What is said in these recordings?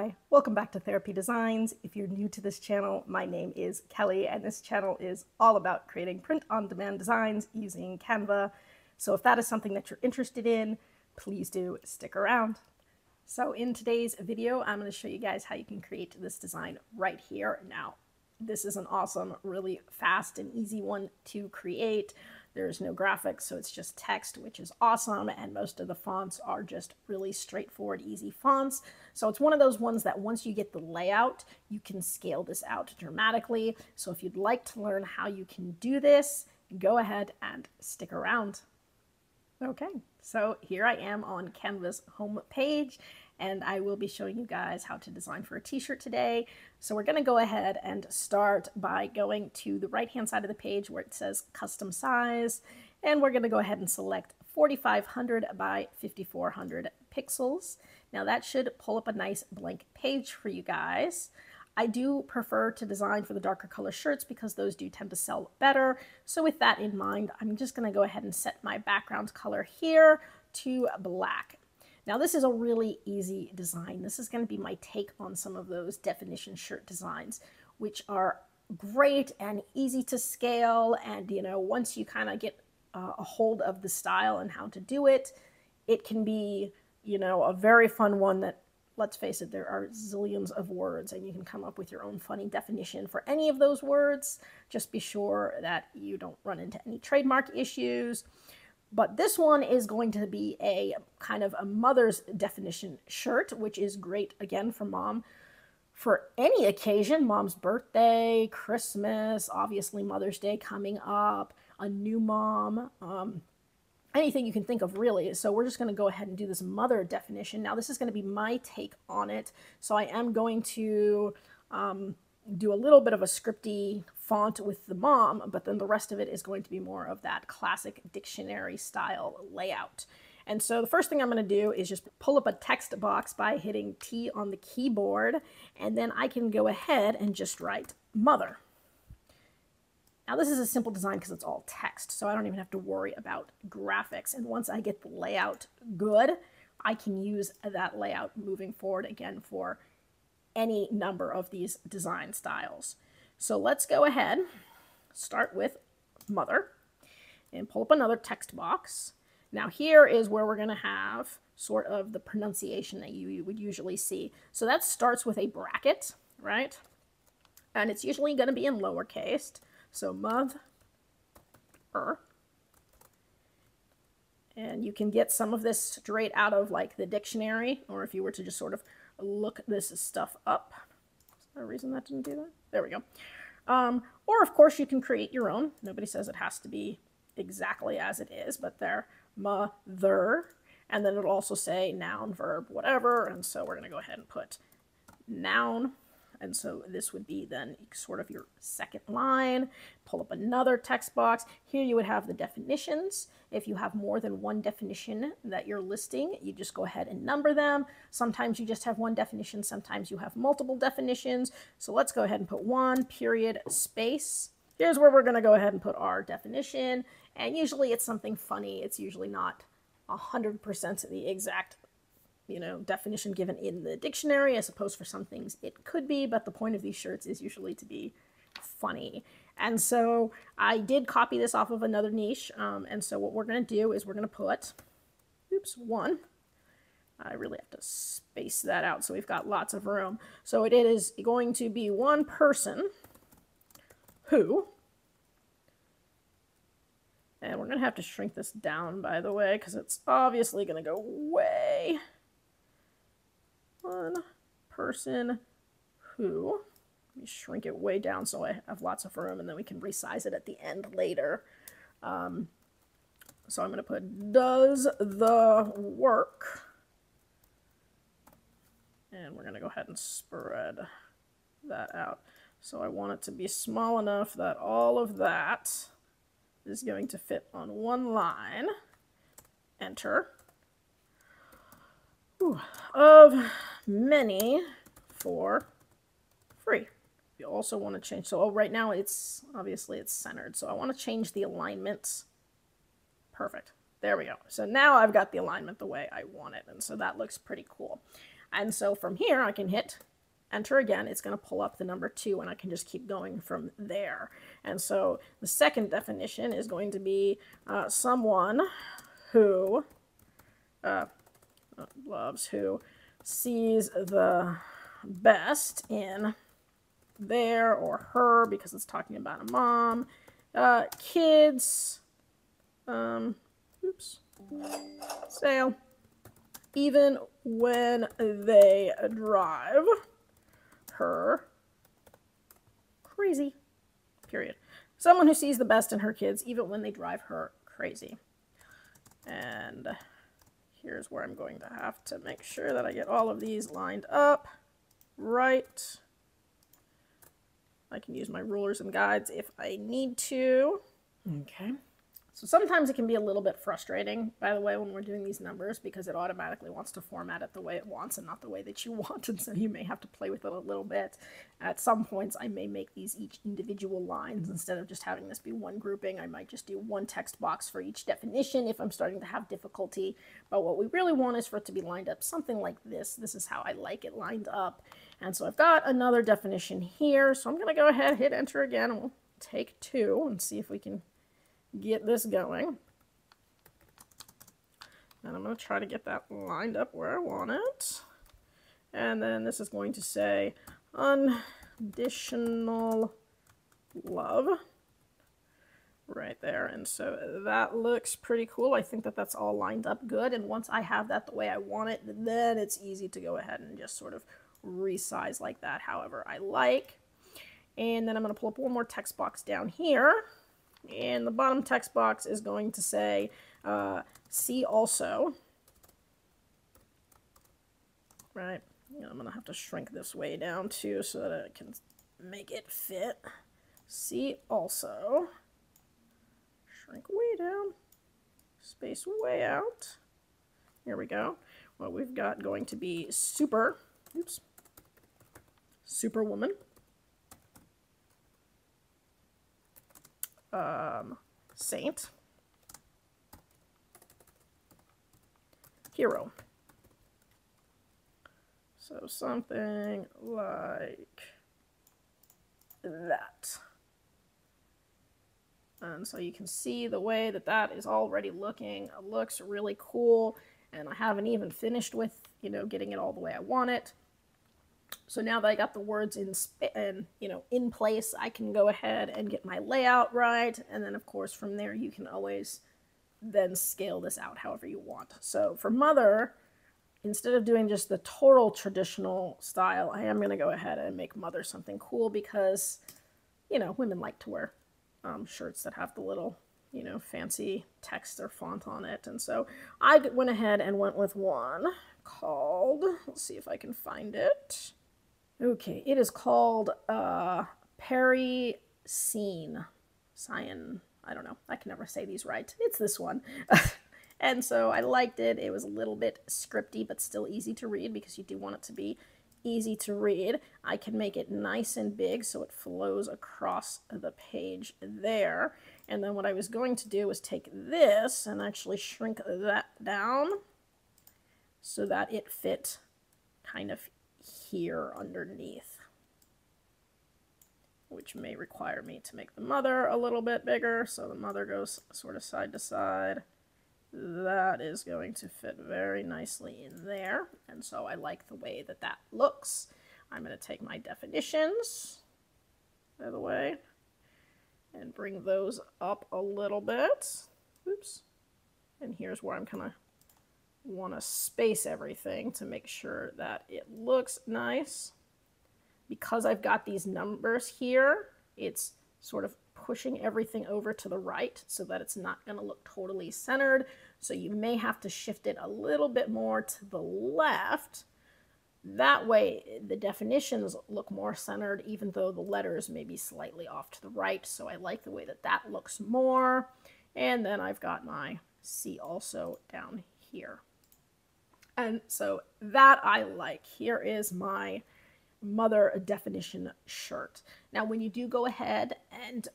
Hi, welcome back to Therapy Designs. If you're new to this channel, my name is Kelly, and this channel is all about creating print-on-demand designs using Canva. So if that is something that you're interested in, please do stick around. So in today's video, I'm going to show you guys how you can create this design right here now. This is an awesome, really fast and easy one to create. There's no graphics, so it's just text, which is awesome. And most of the fonts are just really straightforward, easy fonts. So it's one of those ones that once you get the layout, you can scale this out dramatically. So if you'd like to learn how you can do this, go ahead and stick around. Okay, so here I am on Canva's homepage, and I will be showing you guys how to design for a t-shirt today. So we're gonna go ahead and start by going to the right-hand side of the page where it says custom size, and we're gonna go ahead and select 4,500 by 5,400 pixels. Now that should pull up a nice blank page for you guys. I do prefer to design for the darker color shirts because those do tend to sell better. So with that in mind, I'm just gonna go ahead and set my background color here to black. Now this is a really easy design. This is gonna be my take on some of those definition shirt designs, which are great and easy to scale. And you know, once you kind of get a hold of the style and how to do it, it can be, you know, a very fun one that, let's face it, there are zillions of words and you can come up with your own funny definition for any of those words. Just be sure that you don't run into any trademark issues. But this one is going to be a kind of a mother's definition shirt, which is great, again, for mom. For any occasion, mom's birthday, Christmas, obviously Mother's Day coming up, a new mom, anything you can think of, really. So we're just going to go ahead and do this mother definition. Now this is going to be my take on it. So I am going to do a little bit of a scripty font with the mom, but then the rest of it is going to be more of that classic dictionary style layout. And so the first thing I'm going to do is just pull up a text box by hitting T on the keyboard, and then I can go ahead and just write mother. Now this is a simple design because it's all text, so I don't even have to worry about graphics. And once I get the layout good, I can use that layout moving forward again for any number of these design styles. So let's go ahead, start with mother, and pull up another text box. Now here is where we're going to have sort of the pronunciation that you would usually see. So that starts with a bracket, right? And it's usually going to be in lowercase. So mother, and you can get some of this straight out of like the dictionary, or if you were to just sort of look this stuff up. Is there a reason that didn't do that? There we go. Or of course you can create your own. Nobody says it has to be exactly as it is, but there, mother, and then it'll also say noun, verb, whatever. And so we're gonna go ahead and put noun. And so this would be then sort of your second line. Pull up another text box. Here you would have the definitions. If you have more than one definition that you're listing, you just go ahead and number them. Sometimes you just have one definition. Sometimes you have multiple definitions. So let's go ahead and put one, period, space. Here's where we're going to go ahead and put our definition. And usually it's something funny. It's usually not 100% the exact definition given in the dictionary. I suppose for some things it could be, but the point of these shirts is usually to be funny. And so I did copy this off of another niche. And so what we're going to do is we're going to put, oops, one. I really have to space that out so we've got lots of room. So it is going to be one person who, and we're going to have to shrink this down, by the way, because it's obviously going to go way. One person who, let me shrink it way down so I have lots of room, and then we can resize it at the end later. So I'm going to put does the work, and we're going to go ahead and spread that out. So I want it to be small enough that all of that is going to fit on one line. Enter. Ooh, of many for free. You also want to change, so right now it's obviously it's centered, so I want to change the alignments. Perfect, there we go. So now I've got the alignment the way I want it, and so that looks pretty cool. And so from here, I can hit enter again. It's going to pull up the number 2, and I can just keep going from there. And so the second definition is going to be someone who who sees the best in their or her, because it's talking about a mom, kids, sale, even when they drive her crazy, period. Someone who sees the best in her kids, even when they drive her crazy. And here's where I'm going to have to make sure that I get all of these lined up right. I can use my rulers and guides if I need to. Okay. So sometimes it can be a little bit frustrating, by the way, when we're doing these numbers, because it automatically wants to format it the way it wants and not the way that you want. And so you may have to play with it a little bit. At some points, I may make these each individual lines instead of just having this be one grouping. I might just do one text box for each definition if I'm starting to have difficulty. But what we really want is for it to be lined up something like this. This is how I like it lined up. And so I've got another definition here. So I'm going to go ahead, hit enter again, and we'll take 2 and see if we can get this going. And I'm going to try to get that lined up where I want it. And then this is going to say unconditional love right there. And so that looks pretty cool. I think that that's all lined up good. And once I have that the way I want it, then it's easy to go ahead and just sort of resize like that however I like. And then I'm going to pull up one more text box down here. And the bottom text box is going to say, see also, right? I'm going to have to shrink this way down too so that I can make it fit. See also, shrink way down, space way out. Here we go. What we've got going to be Superwoman. Saint, hero. So something like that. And so you can see the way that that is already looking. It looks really cool, and I haven't even finished with, you know, getting it all the way I want it. So now that I got the words in place, I can go ahead and get my layout right. And then, of course, from there, you can always then scale this out however you want. So for mother, instead of doing just the total traditional style, I am going to go ahead and make mother something cool because, you know, women like to wear shirts that have the little, you know, fancy text or font on it. And so I went ahead and went with one called, let's see if I can find it. Okay, it is called Cyan, I don't know, I can never say these right. It's this one. And so I liked it. It was a little bit scripty, but still easy to read because you do want it to be easy to read. I can make it nice and big so it flows across the page there. And then what I was going to do was take this and actually shrink that down so that it fit kind of here underneath, which may require me to make the mother a little bit bigger. So the mother goes sort of side to side. That is going to fit very nicely in there. And so I like the way that that looks. I'm going to take my definitions, by the way, and bring those up a little bit. Oops. And here's where I'm kind of want to space everything to make sure that it looks nice. Because I've got these numbers here, it's sort of pushing everything over to the right so that it's not going to look totally centered. So you may have to shift it a little bit more to the left. That way the definitions look more centered, even though the letters may be slightly off to the right. So I like the way that that looks more. And then I've got my see also down here. And so that I like. Here is my mother definition shirt. Now, when you do go ahead and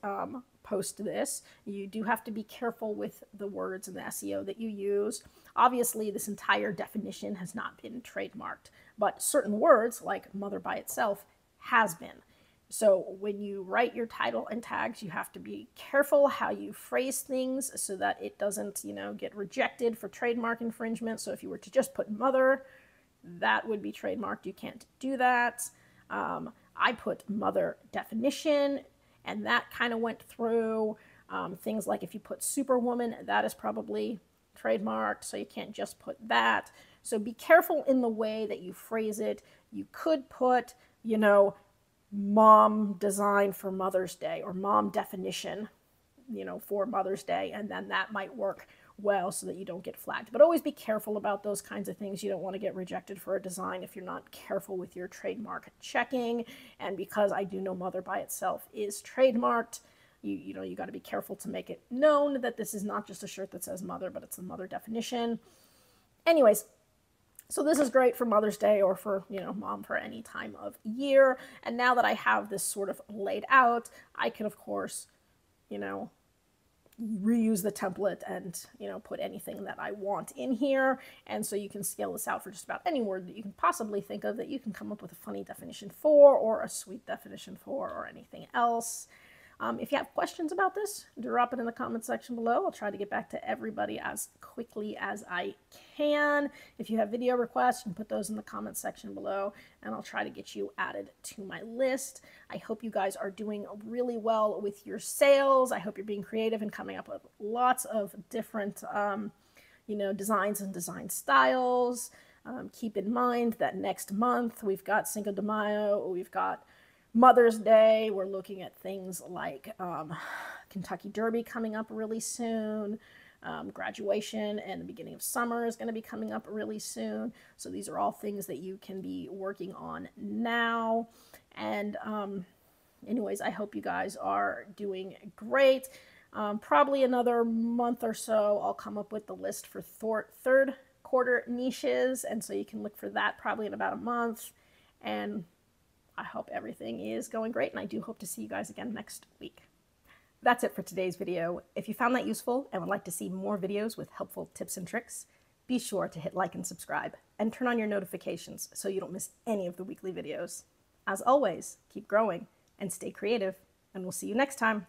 post this. You do have to be careful with the words and the SEO that you use. Obviously, this entire definition has not been trademarked, but certain words like mother by itself has been. So when you write your title and tags, you have to be careful how you phrase things so that it doesn't, you know, get rejected for trademark infringement. So if you were to just put mother, that would be trademarked. You can't do that. I put mother definition, and that kind of went through. Things like if you put superwoman, that is probably trademarked, so you can't just put that. So be careful in the way that you phrase it. You could put, you know, mom design for Mother's Day, or mom definition, you know, for Mother's Day, and then that might work well so that you don't get flagged. But always be careful about those kinds of things. You don't want to get rejected for a design if you're not careful with your trademark checking. And because I do know mother by itself is trademarked, you know, you got to be careful to make it known that this is not just a shirt that says mother, but it's the mother definition. Anyways, so this is great for Mother's Day, or for, you know, mom for any time of year. And now that I have this sort of laid out, I can, of course, you know, reuse the template and, you know, put anything that I want in here. And so you can scale this out for just about any word that you can possibly think of that you can come up with a funny definition for, or a sweet definition for, or anything else. If you have questions about this, drop it in the comment section below. I'll try to get back to everybody as quickly as I can. If you have video requests, you can put those in the comment section below, and I'll try to get you added to my list. I hope you guys are doing really well with your sales. I hope you're being creative and coming up with lots of different, you know, designs and design styles. Keep in mind that next month we've got Cinco de Mayo, we've got Mother's Day, we're looking at things like Kentucky Derby coming up really soon, graduation and the beginning of summer is going to be coming up really soon. So these are all things that you can be working on now. And anyways, I hope you guys are doing great. Probably another month or so, I'll come up with the list for third quarter niches. And so you can look for that probably in about a month. And I hope everything is going great, and I do hope to see you guys again next week. That's it for today's video. If you found that useful and would like to see more videos with helpful tips and tricks, be sure to hit like and subscribe, and turn on your notifications so you don't miss any of the weekly videos. As always, keep growing and stay creative, and we'll see you next time.